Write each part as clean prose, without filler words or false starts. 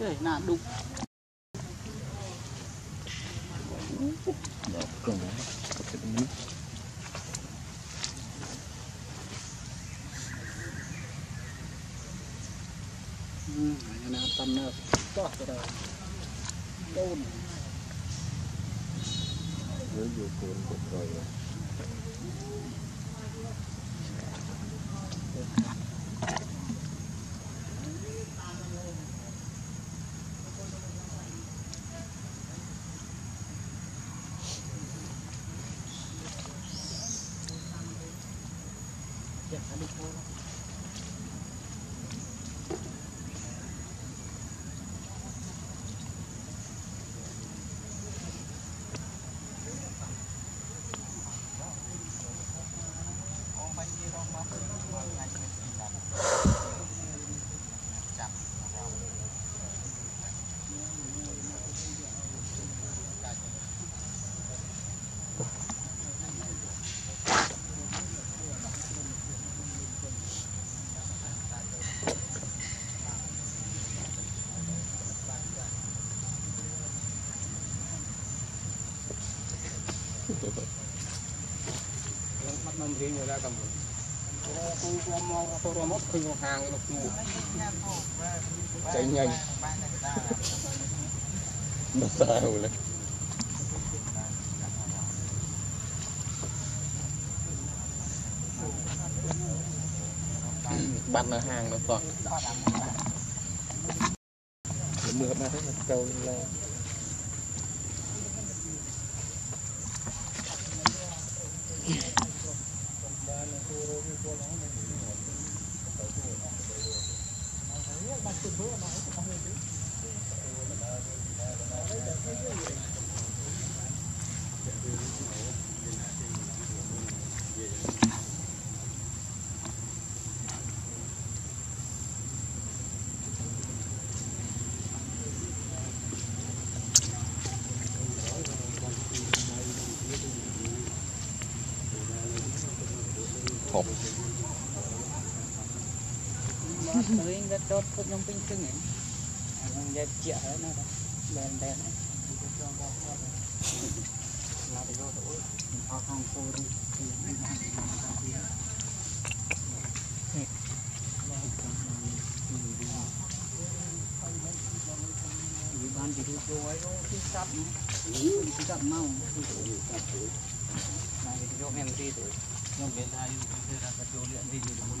Đây là đục. Đó, cơm. Có cái miếng. Nó tầm nó to rồi. Đôn. Với vô cồn cột rồi. Riêng người ta cầm tôi móc khinh một hàng lục ngủ chạy nhanh nó sao lên bắt nó hàng nó toàn mưa mà thấy một câu là hộp tới rất tốt cũng trong pin cưng ấy, không dễ chịu nữa này, đèn này, là để cho tôi, họ không cô đi, ủy ban chỉ tiêu ấy nó cứ sắp mau, này thì cho em đi rồi. Không biết ai cũng ra cái chỗ luyện gì được muốn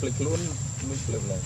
click luôn mới click này